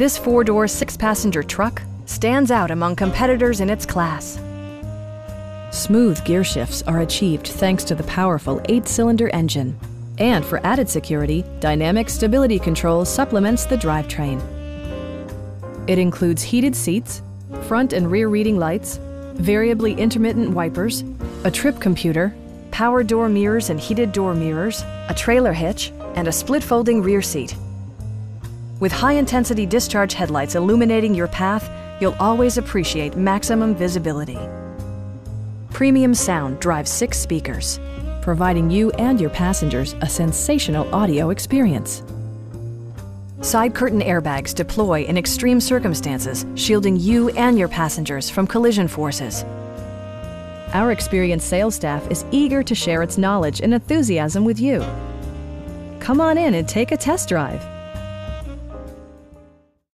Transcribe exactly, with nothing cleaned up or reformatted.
This four-door, six-passenger truck stands out among competitors in its class. Smooth gear shifts are achieved thanks to the powerful eight-cylinder engine. And for added security, Dynamic Stability Control supplements the drivetrain. It includes heated seats, front and rear reading lights, variably intermittent wipers, a trip computer, power door mirrors and heated door mirrors, a trailer hitch, and a split-folding rear seat. With high-intensity discharge headlights illuminating your path, you'll always appreciate maximum visibility. Premium sound drives six speakers, providing you and your passengers a sensational audio experience. Side curtain airbags deploy in extreme circumstances, shielding you and your passengers from collision forces. Our experienced sales staff is eager to share its knowledge and enthusiasm with you. Come on in and take a test drive.